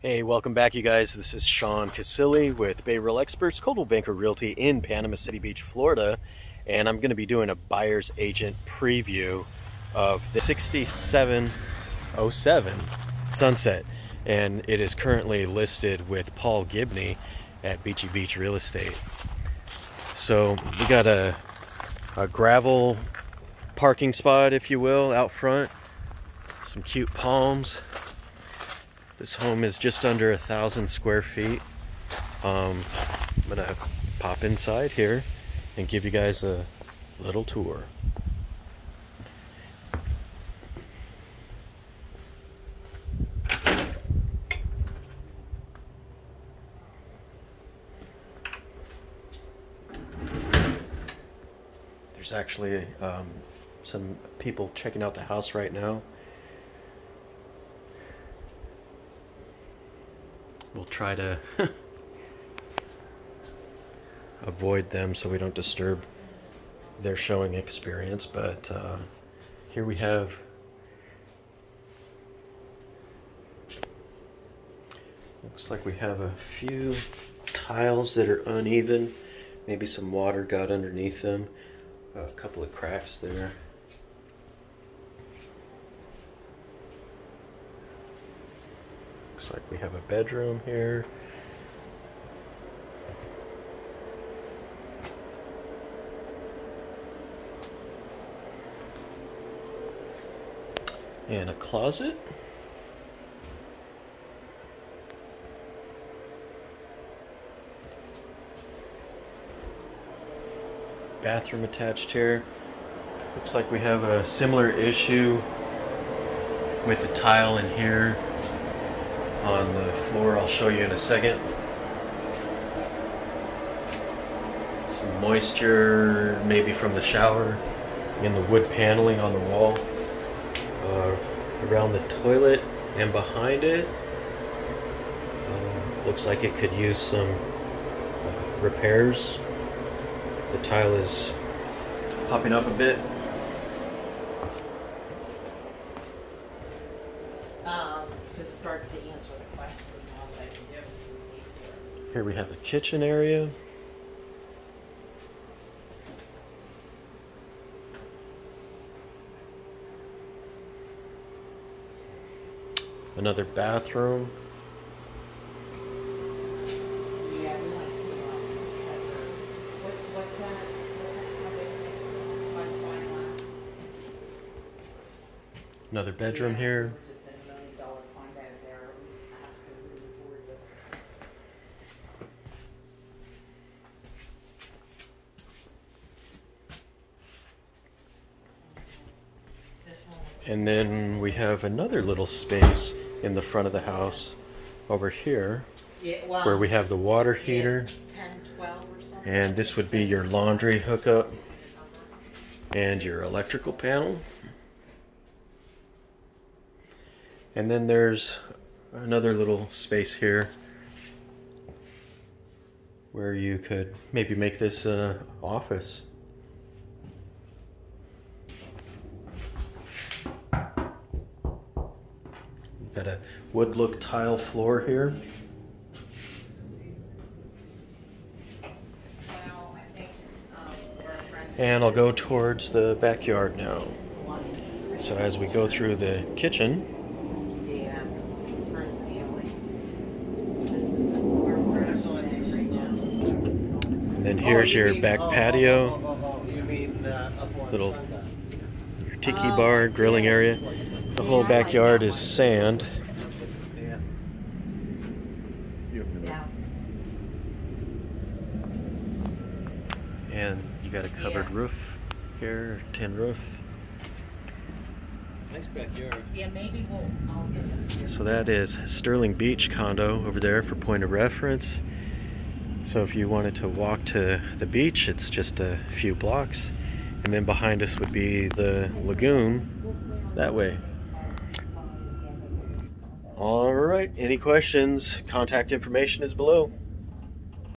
Hey, welcome back, you guys. This is Sean Casilli with Bay Real Experts Coldwell Banker Realty in Panama City Beach, Florida, and I'm going to be doing a buyer's agent preview of the 6707 Sunset, and it is currently listed with Paul Gibney at Beachy Beach Real Estate. So we got a gravel parking spot, if you will, out front. Some cute palms. This home is just under 1,000 square feet. I'm gonna pop inside here and give you guys a little tour. There's actually some people checking out the house right now. We'll try to avoid them so we don't disturb their showing experience, but here we have looks like we have a few tiles that are uneven. Maybe some water got underneath them, a couple of cracks there. Looks like we have a bedroom here. And a closet. Bathroom attached here. Looks like we have a similar issue with the tile in here on the floor. I'll show you in a second. Some moisture maybe from the shower and the wood paneling on the wall, around the toilet and behind it. Looks like it could use some repairs. The tile is popping up a bit. To answer the question, here we have the kitchen area. Another bathroom. Yeah, we want to see what's that? Another bedroom here. And then we have another little space in the front of the house over here, yeah, well, where we have the water heater. 10, 12 or something. And this would be your laundry hookup and your electrical panel. And then there's another little space here where you could maybe make this an office. Got a wood look tile floor here. And I'll go towards the backyard now. So as we go through the kitchen, and then here's your back patio, little tiki bar, grilling area. The whole backyard is sand. And you got a covered roof here, tin roof. Nice backyard. Yeah, maybe I'll get some. So that is Sterling Beach Condo over there for point of reference. So if you wanted to walk to the beach, it's just a few blocks. And then behind us would be the lagoon that way. All right, any questions? Contact information is below.